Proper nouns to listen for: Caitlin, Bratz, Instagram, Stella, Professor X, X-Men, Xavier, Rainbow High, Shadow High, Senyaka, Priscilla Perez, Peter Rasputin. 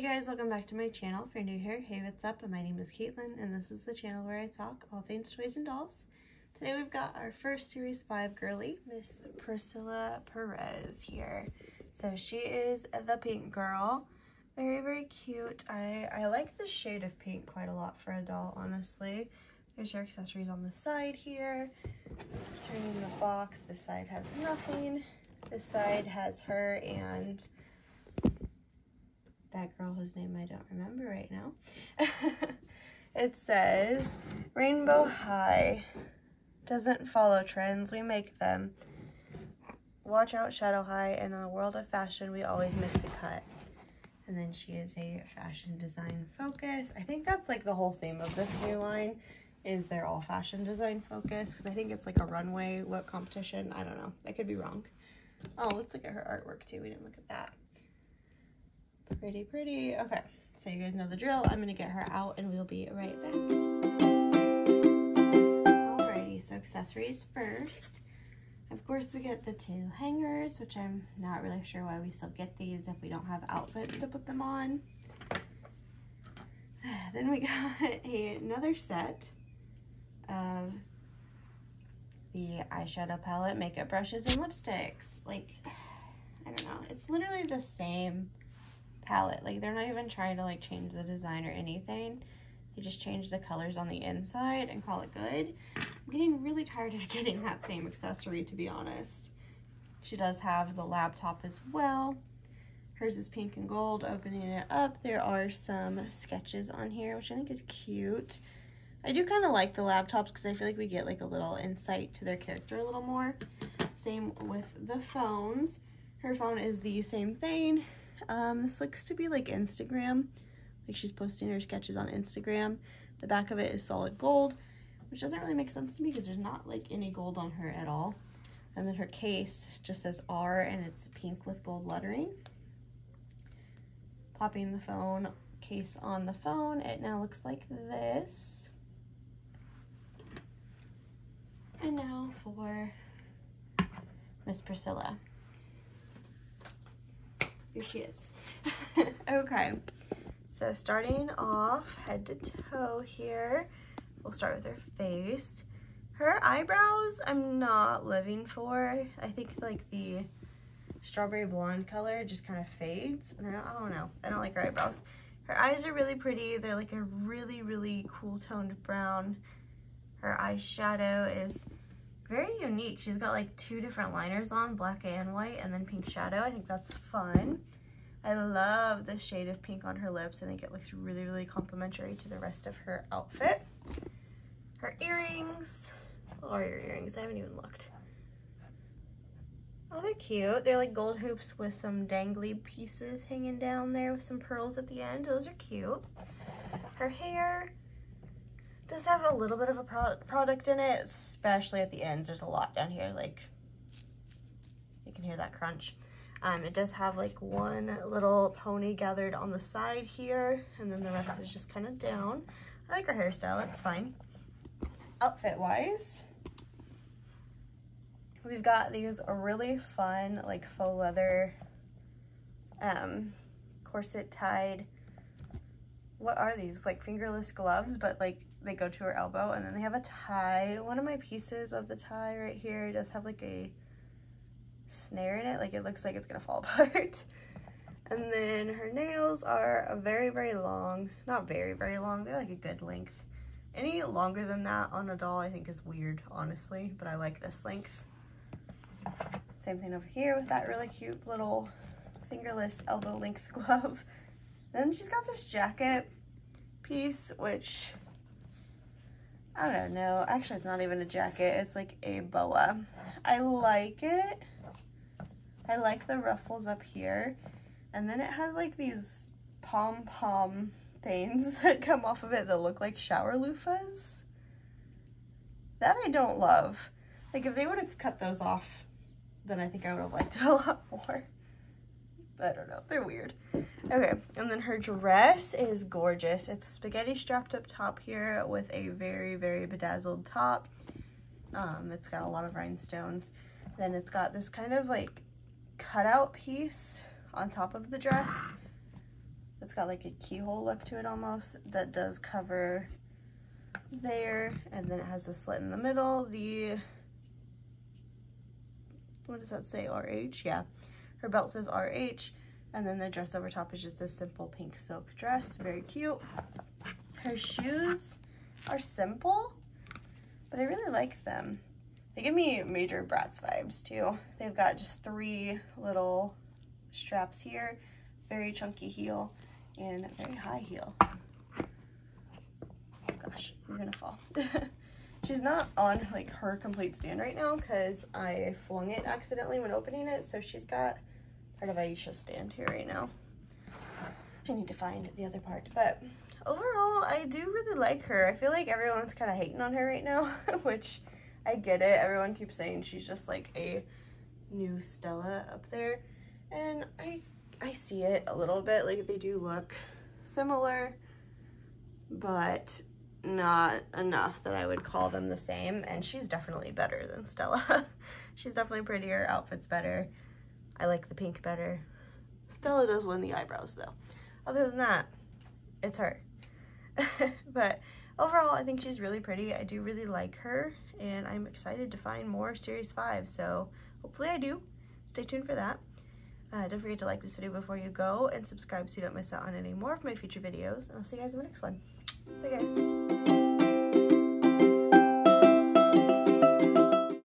Hey guys, welcome back to my channel. If you're new here, hey, what's up? My name is Caitlin, and this is the channel where I talk all things toys and dolls. Today we've got our first Series 5 girly, Miss Priscilla Perez here. So she is the pink girl. Very, very cute. I like the shade of pink quite a lot for a doll, honestly. There's your accessories on the side here. Turning the box, this side has nothing. This side has her and that girl whose name I don't remember right now. It says, Rainbow High doesn't follow trends, we make them. Watch out, Shadow High, and in the world of fashion, we always make the cut. And then she is a fashion design focus. I think that's like the whole theme of this new line, is they're all fashion design focus, because I think it's like a runway look competition. I don't know, I could be wrong. Oh, let's look at her artwork too, we didn't look at that. Pretty, pretty. Okay, so you guys know the drill. I'm gonna get her out and we'll be right back. Alrighty, so accessories first. Of course, we get the two hangers, which I'm not really sure why we still get these if we don't have outfits to put them on. Then we got another set of the eyeshadow palette, makeup brushes, and lipsticks. Like, I don't know, it's literally the same palette. Like, they're not even trying to like change the design or anything. They just change the colors on the inside and call it good. I'm getting really tired of getting that same accessory, to be honest. She does have the laptop as well. Hers is pink and gold. Opening it up, there are some sketches on here, which I think is cute. I do kind of like the laptops because I feel like we get like a little insight to their character a little more. Same with the phones. Her phone is the same thing. This looks to be like Instagram, like she's posting her sketches on Instagram. The back of it is solid gold, which doesn't really make sense to me because there's not like any gold on her at all. And then her case just says R and it's pink with gold lettering. Popping the phone case on the phone, it now looks like this. And now for Miss Priscilla. Here she is. Okay, so starting off head to toe here, we'll start with her face. Her eyebrows I'm not living for. I think like the strawberry blonde color just kind of fades, and I don't know, I don't like her eyebrows. Her eyes are really pretty. They're like a really, really cool toned brown. Her eyeshadow is very unique. She's got like two different liners on, black and white, and then pink shadow. I think that's fun. I love the shade of pink on her lips. I think it looks really, really complimentary to the rest of her outfit. Her earrings. What are your earrings? I haven't even looked. Oh, they're cute. They're like gold hoops with some dangly pieces hanging down there with some pearls at the end. Those are cute. Her hair does have a little bit of a product in it, especially at the ends. There's a lot down here, like you can hear that crunch. It does have like one little pony gathered on the side here, and then the rest is just kind of down. I like her hairstyle, it's fine. Outfit wise, we've got these really fun like faux leather corset tied, what are these, like fingerless gloves, but like they go to her elbow, and then they have a tie. One of my pieces of the tie right here does have like a snare in it, like it looks like it's gonna fall apart. And then her nails are very, very long. Not very, very long, they're like a good length. Any longer than that on a doll I think is weird, honestly, but I like this length. Same thing over here with that really cute little fingerless elbow length glove. Then she's got this jacket piece, which I don't know. Actually, it's not even a jacket. It's like a boa. I like it. I like the ruffles up here. And then it has like these pom-pom things that come off of it that look like shower loofahs. That I don't love. Like if they would have cut those off, then I think I would have liked it a lot more. I don't know, they're weird. Okay, and then her dress is gorgeous. It's spaghetti strapped up top here with a very, very bedazzled top. It's got a lot of rhinestones. Then it's got this kind of like cutout piece on top of the dress. It's got like a keyhole look to it almost that does cover there, and then it has a slit in the middle. The, what does that say, RH? Yeah, her belt says RH, and then the dress over top is just a simple pink silk dress. Very cute. Her shoes are simple, but I really like them. They give me major Bratz vibes too. They've got just three little straps here, very chunky heel, and a very high heel. Oh gosh, we're gonna fall. She's not on like her complete stand right now because I flung it accidentally when opening it, so she's got part of Aisha's stand here right now. I need to find the other part, but overall, I do really like her. I feel like everyone's kind of hating on her right now, which I get it. Everyone keeps saying she's just like a new Stella up there, and I see it a little bit. Like, they do look similar, but not enough that I would call them the same, and she's definitely better than Stella. She's definitely prettier, outfit's better. I like the pink better. Stella does win the eyebrows, though. Other than that, it's her. But overall, I think she's really pretty. I do really like her, and I'm excited to find more Series 5, so hopefully I do. Stay tuned for that. Don't forget to like this video before you go, and subscribe so you don't miss out on any more of my future videos, and I'll see you guys in the next one. Bye, guys.